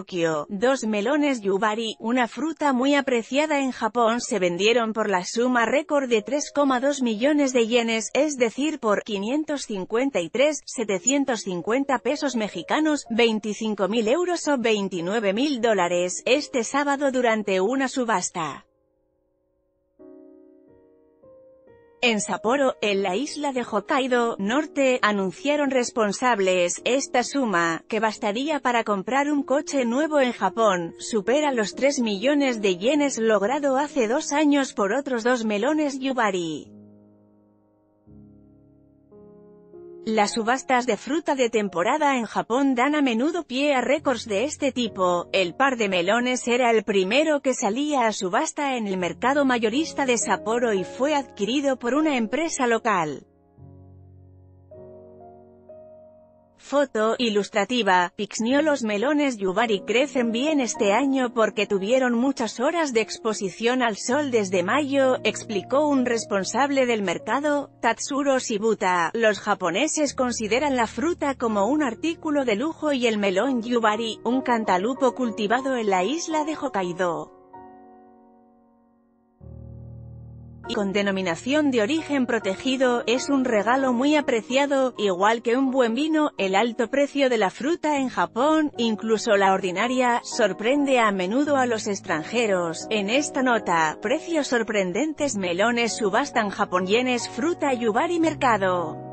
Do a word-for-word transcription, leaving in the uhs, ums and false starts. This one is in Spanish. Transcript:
Tokio, dos melones Yubari, una fruta muy apreciada en Japón, se vendieron por la suma récord de tres coma dos millones de yenes, es decir por quinientos cincuenta y tres mil setecientos cincuenta pesos mexicanos, veinticinco mil euros o veintinueve mil dólares, este sábado durante una subasta. En Sapporo, en la isla de Hokkaido, norte, anunciaron responsables, esta suma, que bastaría para comprar un coche nuevo en Japón, supera los tres millones de yenes logrado hace dos años por otros dos melones Yubari. Las subastas de fruta de temporada en Japón dan a menudo pie a récords de este tipo. El par de melones era el primero que salía a subasta en el mercado mayorista de Sapporo y fue adquirido por una empresa local. Foto ilustrativa, Pixnio. Los melones Yubari crecen bien este año porque tuvieron muchas horas de exposición al sol desde mayo, explicó un responsable del mercado, Tatsuro Shibuta. Los japoneses consideran la fruta como un artículo de lujo y el melón Yubari, un cantalupo cultivado en la isla de Hokkaido, y con denominación de origen protegido, es un regalo muy apreciado, igual que un buen vino. El alto precio de la fruta en Japón, incluso la ordinaria, sorprende a menudo a los extranjeros. En esta nota, precios sorprendentes, melones subastan Japón, yenes, fruta Yubari, mercado.